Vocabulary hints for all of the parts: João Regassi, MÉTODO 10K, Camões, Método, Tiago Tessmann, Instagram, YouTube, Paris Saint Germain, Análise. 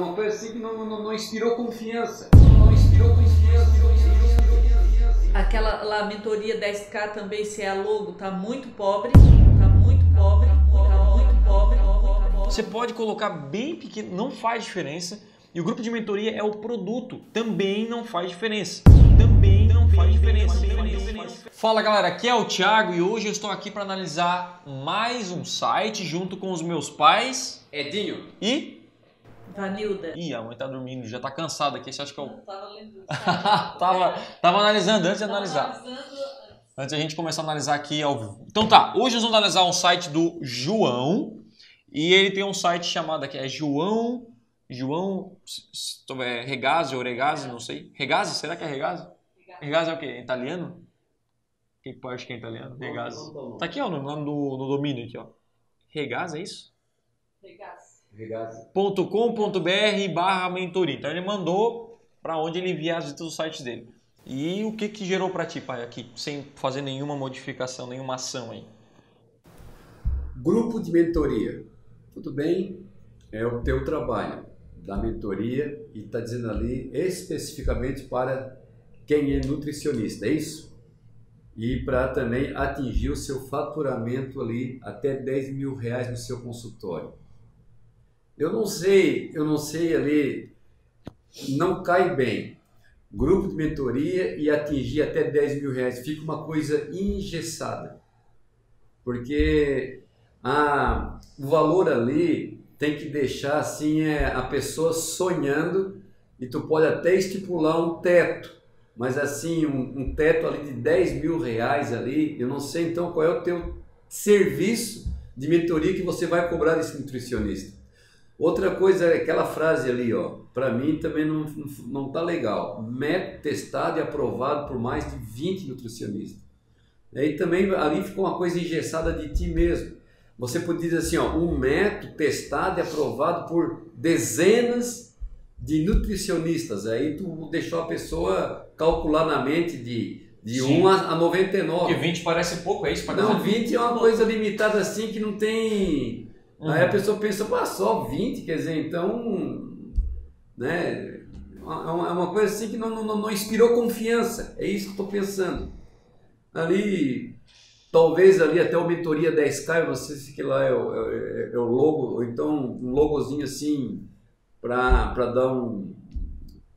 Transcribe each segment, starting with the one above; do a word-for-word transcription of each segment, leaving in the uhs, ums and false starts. uma coisa assim que não, não, não inspirou confiança. Não inspirou confiança. Aquela lá, a mentoria dez K também, se é a logo, tá muito pobre. Tá muito pobre. Tá muito pobre. Você pode colocar bem pequeno, não faz diferença. E o grupo de mentoria é o produto, também não faz diferença. Também não faz diferença. Fala galera, aqui é o Tiago e hoje eu estou aqui para analisar mais um site junto com os meus pais, Edinho e Vanilda. Ih, a mãe tá dormindo, já tá cansada aqui, você acha que eu... Não, tava lendo. tava, tava analisando antes de tava analisar. Analisando. Antes de a gente começar a analisar aqui ao vivo. Então tá, hoje nós vamos analisar um site do João. E ele tem um site chamado aqui, é João... João... É, Regassi ou Regassi, não sei. Regassi, será que é Regassi? Regassi é o quê? É italiano? Que parte que é italiano? Regassi. Tá aqui, ó, no nome do, do domínio aqui, ó. Regassi, é isso? Regassi. .com.br barra mentoria. Então ele mandou para onde ele envia as visitas do site dele. E o que que gerou para ti, pai, aqui, sem fazer nenhuma modificação, nenhuma ação aí? Grupo de mentoria. Tudo bem? É o teu trabalho da mentoria e está dizendo ali especificamente para quem é nutricionista, é isso? E para também atingir o seu faturamento ali até dez mil reais no seu consultório. Eu não sei, eu não sei ali, não cai bem. Grupo de mentoria e atingir até dez mil reais, fica uma coisa engessada. Porque a, o valor ali tem que deixar assim é, a pessoa sonhando, e tu pode até estipular um teto, mas assim, um, um teto ali de dez mil reais ali, eu não sei então qual é o teu serviço de mentoria que você vai cobrar desse nutricionista. Outra coisa é aquela frase ali, ó, para mim também não, não tá legal. Método testado e aprovado por mais de vinte nutricionistas. Aí também ali ficou uma coisa engessada de ti mesmo. Você pode dizer assim, ó, um método testado e aprovado por dezenas de nutricionistas. Aí tu deixou a pessoa calcular na mente de... De Sim. um a noventa e nove. Porque vinte parece pouco, é isso? Para não, vinte é uma coisa limitada assim que não tem... Uhum. Aí a pessoa pensa, pô, só vinte, quer dizer, então, né, é uma coisa assim que não, não, não inspirou confiança, é isso que eu estou pensando. Ali, talvez ali até o Mentoria dez K, eu não sei se que lá é o, é, é o logo, ou então um logozinho assim, para dar um,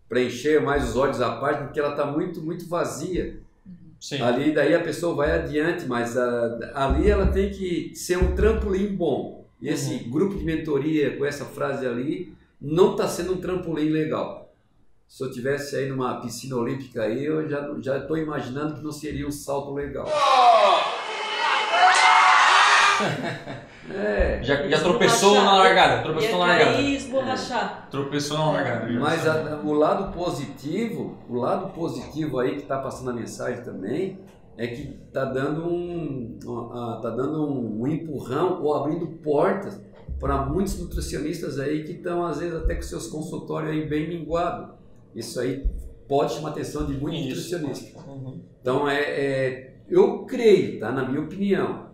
preencher mais os olhos à parte, porque ela está muito, muito vazia. Sim. Ali, daí a pessoa vai adiante, mas a, ali ela tem que ser um trampolim bom. E esse uhum. grupo de mentoria com essa frase ali não está sendo um trampolim legal. Se eu estivesse aí numa piscina olímpica aí, eu já já estou imaginando que não seria um salto legal. É, já já tropeçou na largada, tropeçou na largada. Ia esborrachar. Tropeçou na largada. Mas a, o lado positivo, o lado positivo aí que está passando a mensagem também. É que está dando, um, tá dando um empurrão ou abrindo portas para muitos nutricionistas aí que estão, às vezes, até com seus consultórios aí bem minguados. Isso aí pode chamar a atenção de muitos nutricionistas. Uhum. Então, é, é, eu creio, tá? Na minha opinião,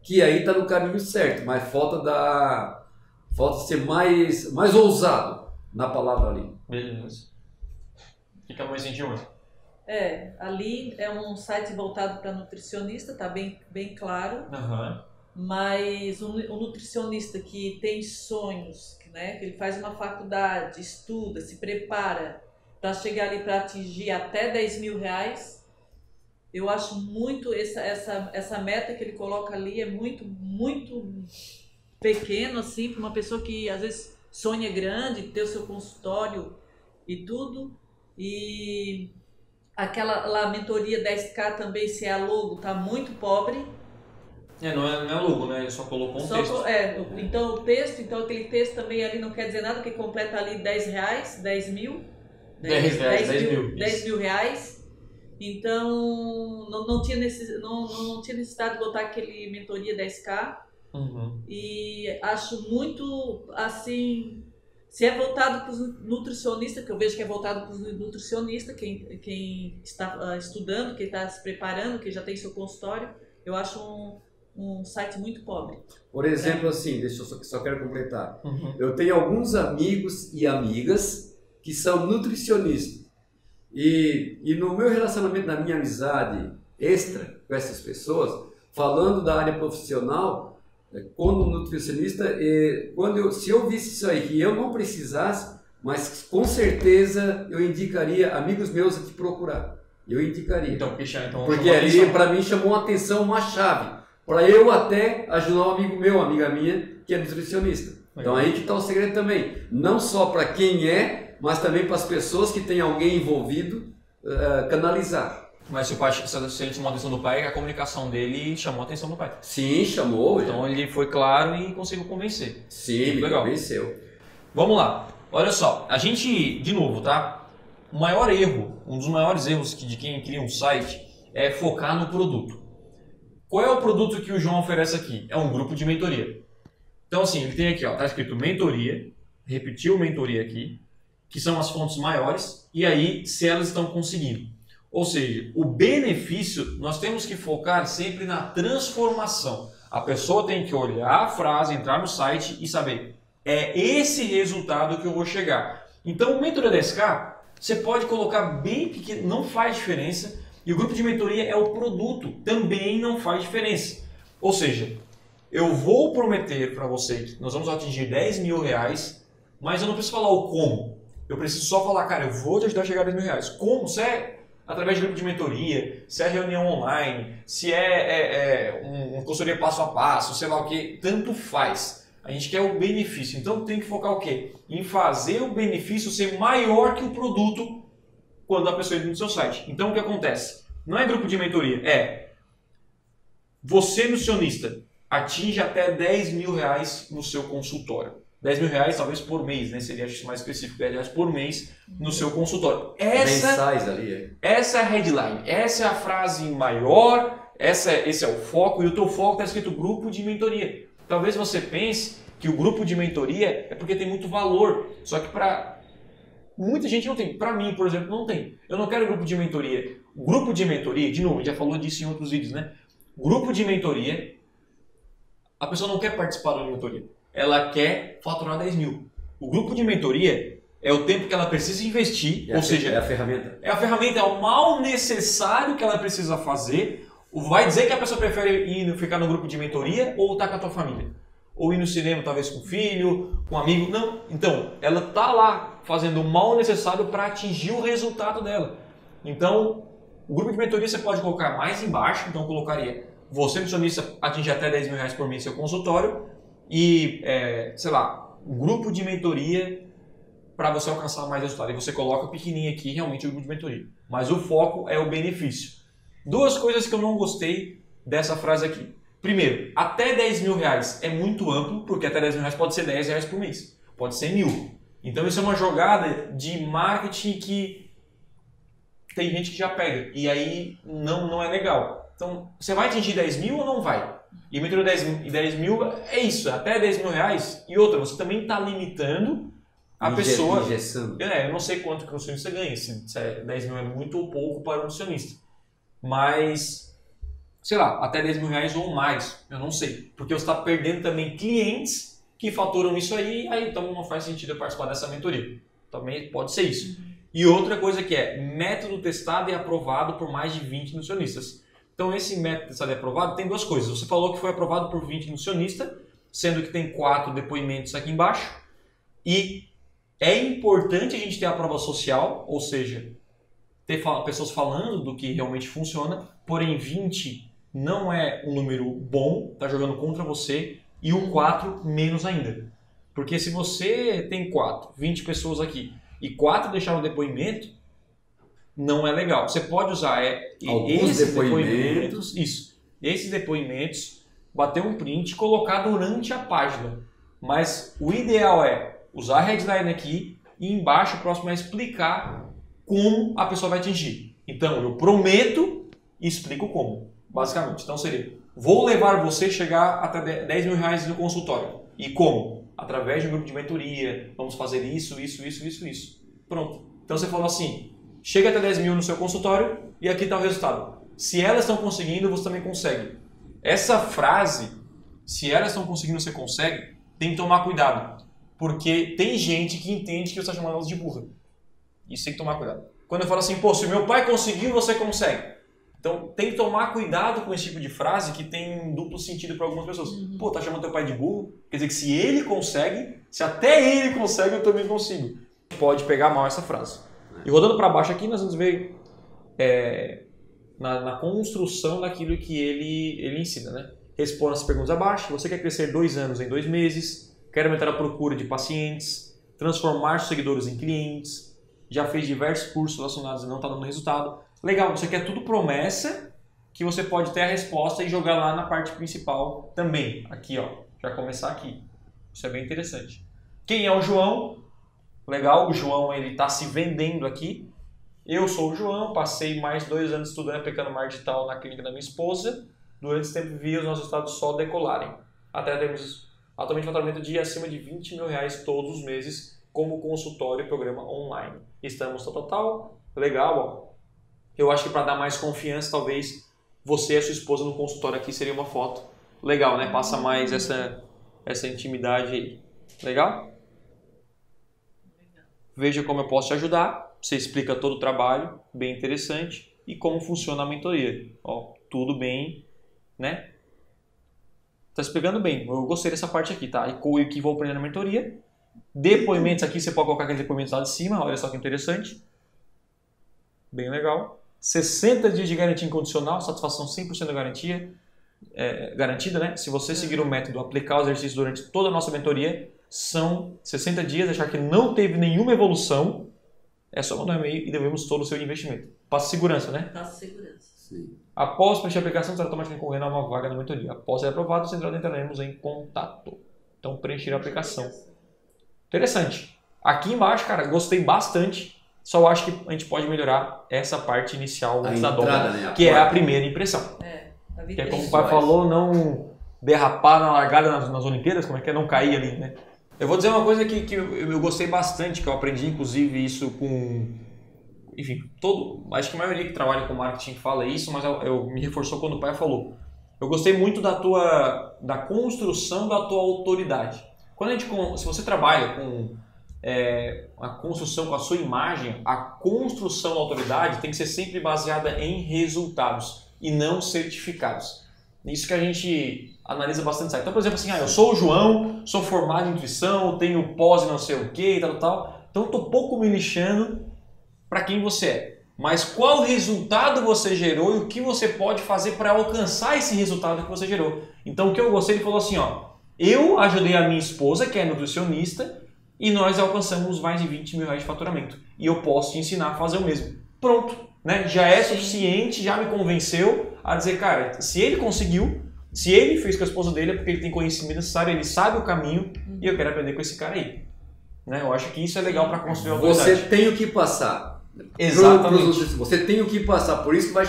que aí está no caminho certo, mas falta, da, falta ser mais, mais ousado na palavra ali. Beleza. Fica mais em junho. É, ali é um site voltado para nutricionista, tá bem, bem claro, uhum. mas um, um nutricionista que tem sonhos, né, que ele faz uma faculdade, estuda, se prepara para chegar ali para atingir até dez mil reais, eu acho muito, essa, essa, essa meta que ele coloca ali é muito, muito pequeno, assim, para uma pessoa que às vezes sonha grande, ter o seu consultório e tudo, e... Aquela lá, mentoria dez K também, se é a logo, tá muito pobre. É, não é, não é logo, né? Ele só colocou um só texto. Co é, uhum. Então o texto, então aquele texto também ali não quer dizer nada, porque completa ali dez reais, dez mil. dez, dez, dez, dez mil, dez mil reais. Então não, não, tinha necess, não, não tinha necessidade de botar aquele mentoria dez K. Uhum. E acho muito, assim... Se é voltado para os nutricionistas, que eu vejo que é voltado para os nutricionistas, quem, quem está uh, estudando, quem está se preparando, quem já tem seu consultório, eu acho um, um site muito pobre. Por exemplo, é. assim, deixa eu só, só quero completar. Uhum. Eu tenho alguns amigos e amigas que são nutricionistas. E, e no meu relacionamento, na minha amizade extra com essas pessoas, falando da área profissional, como nutricionista, quando eu, se eu visse isso aí, que eu não precisasse, mas com certeza eu indicaria amigos meus a te procurar. Eu indicaria. Então, então, porque ali, para mim, chamou a atenção uma chave. Para eu até ajudar um amigo meu, uma amiga minha, que é nutricionista. Legal. Então, aí que está o segredo também. Não só para quem é, mas também para as pessoas que tem alguém envolvido, uh, canalizar. Mas se o pai se chamou a atenção do pai, a comunicação dele chamou a atenção do pai. Sim, chamou. Então, já. ele foi claro e conseguiu convencer. Sim, me legal. convenceu. Vamos lá. Olha só, a gente, de novo, tá? O maior erro, um dos maiores erros de quem cria um site é focar no produto. Qual é o produto que o João oferece aqui? É um grupo de mentoria. Então assim, ele tem aqui, ó, tá escrito mentoria, repetiu mentoria aqui, que são as fontes maiores, e aí se elas estão conseguindo. Ou seja, o benefício, nós temos que focar sempre na transformação. A pessoa tem que olhar a frase, entrar no site e saber, é esse resultado que eu vou chegar. Então o mentoria dez K, você pode colocar bem pequeno, não faz diferença. E o grupo de mentoria é o produto, também não faz diferença. Ou seja, eu vou prometer para você que nós vamos atingir dez mil reais, mas eu não preciso falar o como. Eu preciso só falar, cara, eu vou te ajudar a chegar a dez mil reais. Como? Se é através de grupo de mentoria, se é reunião online, se é, é, é uma consultoria passo a passo, sei lá o que, tanto faz. A gente quer o benefício, então tem que focar o quê? Em fazer o benefício ser maior que o produto quando a pessoa entra no seu site. Então o que acontece? Não é grupo de mentoria, é você, nutricionista, atinge até dez mil reais no seu consultório. dez mil reais talvez por mês, né? Seria mais específico, dez reais por mês no seu consultório. Essa, ali, essa é a headline, essa é a frase maior, essa, esse é o foco, e o teu foco está escrito grupo de mentoria. Talvez você pense que o grupo de mentoria é porque tem muito valor, só que para muita gente não tem. Para mim, por exemplo, não tem. Eu não quero grupo de mentoria. Grupo de mentoria, de novo, a gente já falou disso em outros vídeos, né? Grupo de mentoria, a pessoa não quer participar da mentoria. Ela quer faturar dez mil. O grupo de mentoria é o tempo que ela precisa investir, é ou seja... É a ferramenta. É a ferramenta, é o mal necessário que ela precisa fazer. Vai dizer que a pessoa prefere ir ficar no grupo de mentoria ou estar com a tua família? Ou ir no cinema, talvez com o filho, com um amigo? Não. Então, ela está lá fazendo o mal necessário para atingir o resultado dela. Então, o grupo de mentoria você pode colocar mais embaixo. Então, eu colocaria, você, nutricionista, atinge até dez mil reais por mês no seu consultório. E, é, sei lá, um grupo de mentoria para você alcançar mais resultado. E você coloca pequenininho aqui, realmente, o grupo de mentoria. Mas o foco é o benefício. Duas coisas que eu não gostei dessa frase aqui. Primeiro, até dez mil reais é muito amplo, porque até dez mil reais pode ser dez reais por mês, pode ser mil. Então isso é uma jogada de marketing que tem gente que já pega, e aí não, não é legal. Então, você vai atingir dez mil ou não vai? E metendo dez mil é isso, até dez mil reais. E outra, você também está limitando a pessoa... Injeção. É, eu não sei quanto que o nutricionista ganha, se é dez mil é muito ou pouco para o nutricionista. Mas, sei lá, até dez mil reais ou mais, eu não sei. Porque você está perdendo também clientes que faturam isso aí, aí então não faz sentido eu participar dessa mentoria. Também pode ser isso. Uhum. E outra coisa que é, método testado e aprovado por mais de vinte nutricionistas. Então esse método testado e aprovado tem duas coisas. Você falou que foi aprovado por vinte nutricionistas, sendo que tem quatro depoimentos aqui embaixo. E é importante a gente ter a prova social, ou seja... ter pessoas falando do que realmente funciona, porém vinte não é um número bom, tá jogando contra você, e o quatro menos ainda. Porque se você tem quatro, vinte pessoas aqui, e quatro deixaram depoimento, não é legal. Você pode usar é, esses depoimentos. depoimentos, isso, esses depoimentos, bater um print e colocar durante a página. Mas o ideal é usar a headline aqui, e embaixo o próximo é explicar como a pessoa vai atingir. Então, eu prometo e explico como, basicamente. Então, seria, vou levar você a chegar até dez mil reais no consultório. E como? Através de um grupo de mentoria, vamos fazer isso, isso, isso, isso, isso. Pronto. Então, você falou assim, chega até dez mil no seu consultório e aqui está o resultado. Se elas estão conseguindo, você também consegue. Essa frase, se elas estão conseguindo, você consegue, tem que tomar cuidado. Porque tem gente que entende que você está chamando elas de burra. Isso tem que tomar cuidado. Quando eu falo assim, pô, se meu pai conseguiu, você consegue. Então tem que tomar cuidado com esse tipo de frase que tem duplo sentido para algumas pessoas. Uhum. Pô, tá chamando teu pai de burro? Quer dizer que se ele consegue, se até ele consegue, eu também consigo. Pode pegar mal essa frase. E rodando para baixo aqui, nós vamos ver é, na, na construção daquilo que ele, ele ensina, né? Responda as perguntas abaixo. Você quer crescer dois anos em dois meses? Quer aumentar a procura de pacientes? Transformar seguidores em clientes? Já fez diversos cursos relacionados e não está dando resultado? Legal, você quer tudo promessa que você pode ter a resposta e jogar lá na parte principal também. Aqui, ó, já começar aqui. Isso é bem interessante. Quem é o João? Legal, o João ele está se vendendo aqui. Eu sou o João, passei mais dois anos estudando aplicando marketing digital na clínica da minha esposa. Durante esse tempo vi os nossos resultados só decolarem. Até temos atualmente um faturamento de acima de vinte mil reais todos os meses como consultório e programa online. Estamos total, total. Legal, ó. Eu acho que para dar mais confiança, talvez você e a sua esposa no consultório aqui seria uma foto. Legal, né? Passa mais essa, essa intimidade aí. Legal? Veja como eu posso te ajudar, você explica todo o trabalho, bem interessante, e como funciona a mentoria. Ó, tudo bem, né? Tá explicando bem, eu gostei dessa parte aqui, tá? E o que vou aprender na mentoria. Depoimentos aqui, você pode colocar aqueles depoimentos lá de cima, olha só que interessante. Bem legal. sessenta dias de garantia incondicional, satisfação cem por cento da garantia, é, garantida, né? Se você seguir o método, aplicar os exercícios durante toda a nossa mentoria, são sessenta dias, achar que não teve nenhuma evolução, é só mandar um e-mail e devemos todo o seu investimento. Passa segurança, né? Passa segurança. Sim. Após preencher a aplicação, será automaticamente concorrendo a uma vaga na mentoria. Após ser aprovado, você entraremos em contato. Então, preencher a aplicação. Interessante. Aqui embaixo, cara, gostei bastante. Só acho que a gente pode melhorar essa parte inicial a da entrada, doma, né? Que é a primeira impressão. É, a vida que é como o pai falou, não derrapar na largada nas, nas Olimpíadas, como é que é? Não cair ali, né? Eu vou dizer uma coisa que, que eu, eu gostei bastante, que eu aprendi, inclusive, isso com... Enfim, todo, acho que a maioria que trabalha com marketing fala isso, mas eu, eu me reforçou quando o pai falou. Eu gostei muito da tua... da construção da tua autoridade. Quando a gente... Se você trabalha com é, a construção, com a sua imagem, a construção da autoridade tem que ser sempre baseada em resultados e não certificados. Isso que a gente... analisa bastante site. Então, por exemplo, assim, ah, eu sou o João, sou formado em nutrição, tenho pós e não sei o que e tal, tal. Então, eu tô pouco me lixando para quem você é. Mas qual resultado você gerou e o que você pode fazer para alcançar esse resultado que você gerou. Então, o que eu gostei, ele falou assim, ó, eu ajudei a minha esposa, que é nutricionista, e nós alcançamos mais de vinte mil reais de faturamento. E eu posso te ensinar a fazer o mesmo. Pronto, né? Já é suficiente, já me convenceu a dizer, cara, se ele conseguiu, se ele fez com a esposa dele é porque ele tem conhecimento necessário, ele sabe o caminho e eu quero aprender com esse cara aí. Né? Eu acho que isso é legal para construir a autoridade. Você tem o que passar. Exatamente. Você tem o que passar, por isso vai,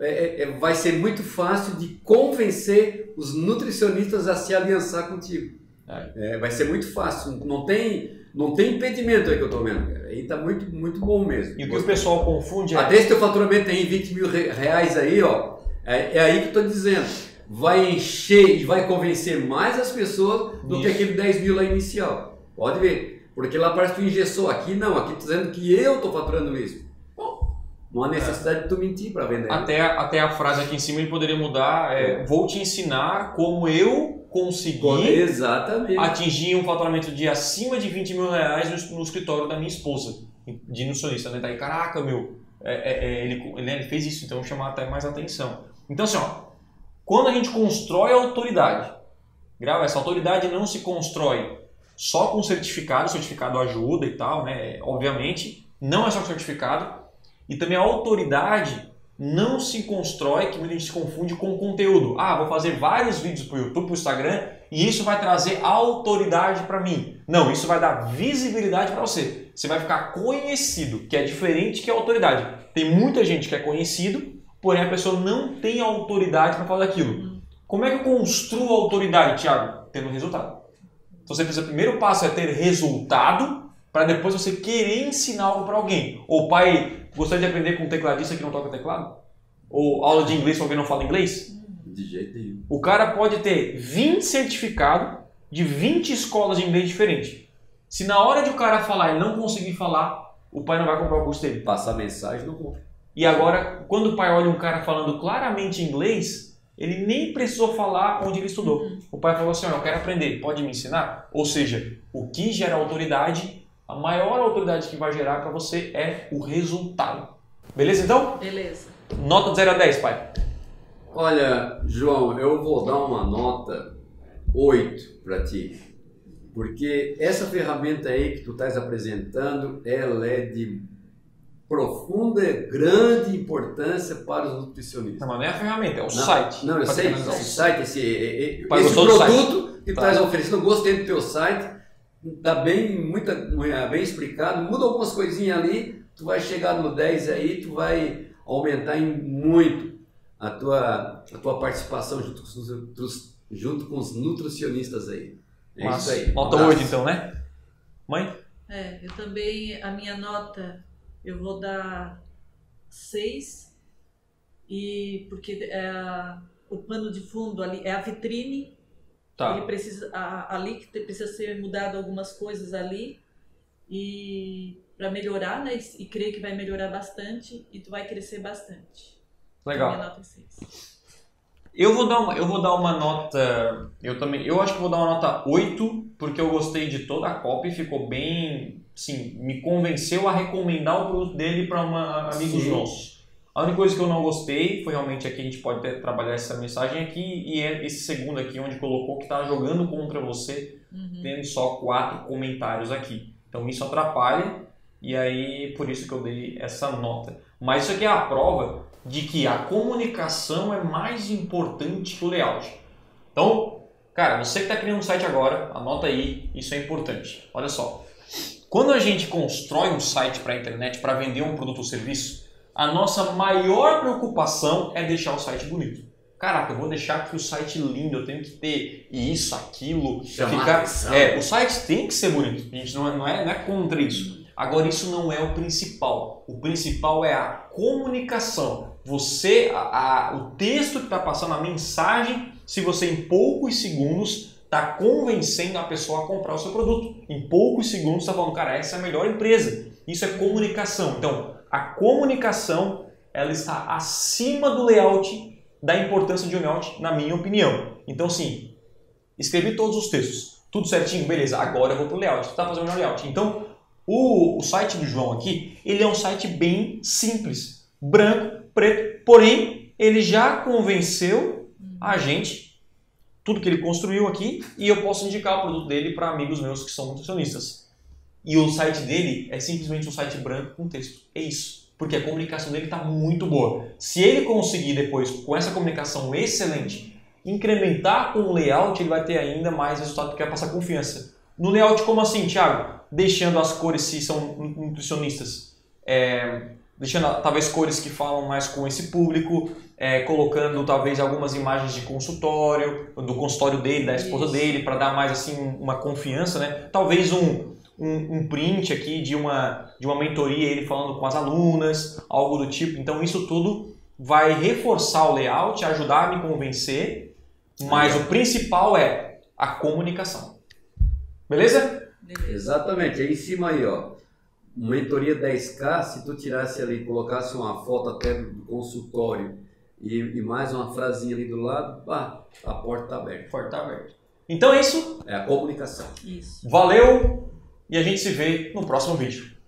é, é, vai ser muito fácil de convencer os nutricionistas a se aliançar contigo. É. É, vai ser muito fácil, não tem, não tem impedimento aí que eu estou vendo. Aí está muito, muito bom mesmo. E o que o pessoal confunde é... Até esse teu faturamento tem vinte mil reais aí, ó, é, é aí que eu estou dizendo. Vai encher e vai convencer mais as pessoas do Isso. que aquele dez mil lá inicial. Pode ver. Porque lá parece que tu engessou. Aqui não, aqui tá dizendo que eu estou faturando isso. Bom, não há necessidade é. de tu mentir para vender. Até, até a frase aqui em cima ele poderia mudar. É, é. Vou te ensinar como eu consegui Exatamente. atingir um faturamento de acima de vinte mil reais no, no escritório da minha esposa, de nutricionista. Né? Daí, caraca, meu, é, é, ele, ele fez isso, então vou chamar até mais atenção. Então, assim, ó. Quando a gente constrói a autoridade, grava essa autoridade não se constrói só com certificado, certificado ajuda e tal, né? Obviamente, não é só certificado. E também a autoridade não se constrói, que muita gente se confunde com conteúdo. Ah, vou fazer vários vídeos para o YouTube, para o Instagram e isso vai trazer autoridade para mim. Não, isso vai dar visibilidade para você. Você vai ficar conhecido, que é diferente que a autoridade. Tem muita gente que é conhecido, porém, a pessoa não tem autoridade para falar daquilo. Como é que eu construo a autoridade, Tiago? Tendo resultado. Então, você precisa, o primeiro passo é ter resultado para depois você querer ensinar algo para alguém. Ou pai, gostaria de aprender com um tecladista que não toca teclado? Ou aula de inglês se alguém não fala inglês? De jeito nenhum. O cara pode ter vinte certificados de vinte escolas de inglês diferentes. Se na hora de o cara falar e não conseguir falar, o pai não vai comprar o curso dele. Passa a mensagem, não compra. E agora, quando o pai olha um cara falando claramente inglês, ele nem precisou falar onde ele estudou. O pai falou assim, eu quero aprender, pode me ensinar? Ou seja, o que gera autoridade, a maior autoridade que vai gerar para você é o resultado. Beleza então? Beleza. Nota de zero a dez, pai. Olha, João, eu vou dar uma nota oito para ti. Porque essa ferramenta aí que tu estás apresentando, ela é de profunda, grande importância para os nutricionistas. Não, não é a ferramenta, é o não, site. Não, eu sei, esse site, esse, esse produto que tu estás oferecendo, gostei do teu site, está bem, muita, bem explicado, muda algumas coisinhas ali, tu vai chegar no dez aí, tu vai aumentar em muito a tua, a tua participação junto com, os, junto com os nutricionistas aí. É isso aí. Nota oito então, né? Mãe? É, eu também, a minha nota, eu vou dar seis, e porque é, o pano de fundo ali é a vitrine, tá. Ele precisa, a, ali que precisa ser mudado algumas coisas ali, e para melhorar, né? E creio que vai melhorar bastante, e tu vai crescer bastante. Legal. Então, minha nota é seis. Eu vou, dar uma, eu vou dar uma nota, eu também, eu acho que vou dar uma nota oito, porque eu gostei de toda a copy, ficou bem, sim, me convenceu a recomendar o produto dele para amigos nossos. A única coisa que eu não gostei foi realmente aqui, a gente pode até trabalhar essa mensagem aqui, e é esse segundo aqui, onde colocou que está jogando contra você, uhum. Tendo só quatro comentários aqui. Então isso atrapalha, e aí por isso que eu dei essa nota. Mas isso aqui é a prova de que a comunicação é mais importante que o layout. Então, cara, você que está criando um site agora, anota aí, isso é importante. Olha só, quando a gente constrói um site para a internet, para vender um produto ou serviço, a nossa maior preocupação é deixar o site bonito. Caraca, eu vou deixar aqui o site lindo, eu tenho que ter isso, aquilo. Ficar... É, o site tem que ser bonito, a gente não é, não é, não é contra isso. Agora, isso não é o principal. O principal é a comunicação. Você, a, a, o texto que está passando, a mensagem, se você em poucos segundos está convencendo a pessoa a comprar o seu produto. Em poucos segundos está falando, cara, essa é a melhor empresa. Isso é comunicação. Então, a comunicação ela está acima do layout, da importância de um layout, na minha opinião. Então, sim, escrevi todos os textos. Tudo certinho? Beleza. Agora eu vou para o layout. Tá fazendo o layout. Então, O, o site do João aqui, ele é um site bem simples, branco, preto, porém ele já convenceu a gente, tudo que ele construiu aqui, e eu posso indicar o produto dele para amigos meus que são nutricionistas. E o site dele é simplesmente um site branco com texto, é isso, porque a comunicação dele está muito boa. Se ele conseguir depois, com essa comunicação excelente, incrementar com o layout, ele vai ter ainda mais resultado, porque vai passar confiança. No layout como assim, Tiago? Deixando as cores, se são nutricionistas, é, deixando talvez cores que falam mais com esse público, é, colocando talvez algumas imagens de consultório, do consultório dele, da esposa Isso. dele, para dar mais assim uma confiança, né? Talvez um, um, um print aqui de uma, de uma mentoria, ele falando com as alunas, algo do tipo. Então isso tudo vai reforçar o layout, ajudar a me convencer, mas o principal é a comunicação. Beleza? Exatamente, aí em cima aí, ó, mentoria dez K, se tu tirasse ali, colocasse uma foto até do consultório e, e mais uma frasinha ali do lado, pá, a porta tá aberta. A porta tá aberta. Então é isso. É a comunicação. Isso. Valeu e a gente se vê no próximo vídeo.